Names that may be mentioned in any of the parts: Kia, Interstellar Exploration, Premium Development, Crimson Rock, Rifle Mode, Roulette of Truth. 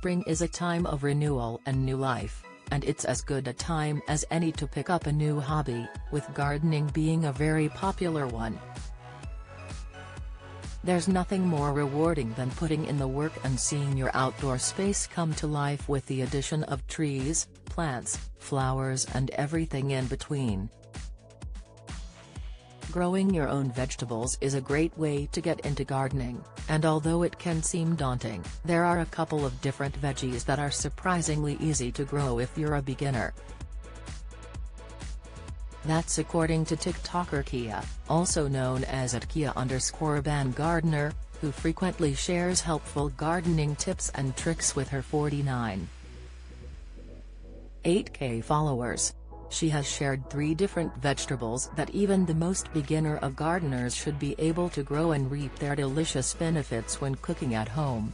Spring is a time of renewal and new life, and it's as good a time as any to pick up a new hobby, with gardening being a very popular one. There's nothing more rewarding than putting in the work and seeing your outdoor space come to life with the addition of trees, plants, flowers and everything in between. Growing your own vegetables is a great way to get into gardening, and although it can seem daunting, there are a couple of different veggies that are surprisingly easy to grow if you're a beginner. That's according to TikToker Kia, also known as @Kia_Ban Gardener, who frequently shares helpful gardening tips and tricks with her 49.8K followers. She has shared 3 different vegetables that even the most beginner of gardeners should be able to grow and reap their delicious benefits when cooking at home.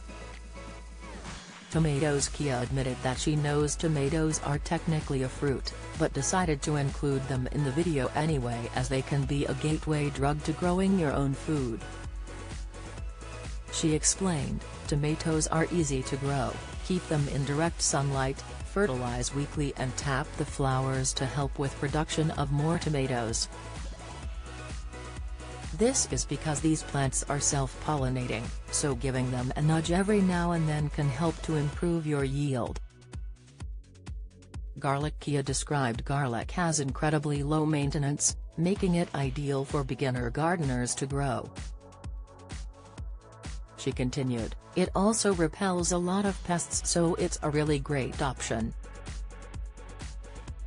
Tomatoes. Kia admitted that she knows tomatoes are technically a fruit, but decided to include them in the video anyway as they can be a gateway drug to growing your own food. She explained, tomatoes are easy to grow, keep them in direct sunlight, fertilize weekly and tap the flowers to help with production of more tomatoes. This is because these plants are self-pollinating, so giving them a nudge every now and then can help to improve your yield. Garlic. Kia described garlic as incredibly low maintenance, making it ideal for beginner gardeners to grow. She continued, it also repels a lot of pests, so it's a really great option.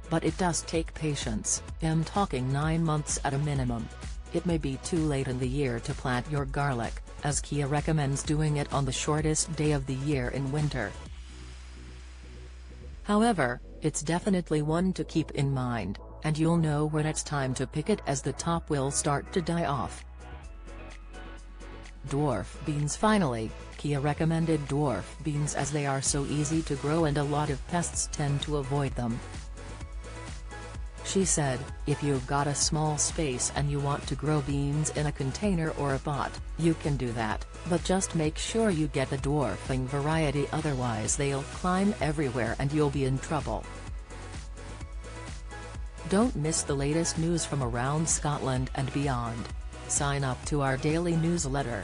But it does take patience, I'm talking 9 months at a minimum. It may be too late in the year to plant your garlic, as Kia recommends doing it on the shortest day of the year in winter. However, it's definitely one to keep in mind, and you'll know when it's time to pick it as the top will start to die off. Dwarf beans. Finally, Kia recommended dwarf beans as they are so easy to grow and a lot of pests tend to avoid them. She said, if you've got a small space and you want to grow beans in a container or a pot, you can do that, but just make sure you get the dwarfing variety, otherwise they'll climb everywhere and you'll be in trouble. Don't miss the latest news from around Scotland and beyond. Sign up to our daily newsletter.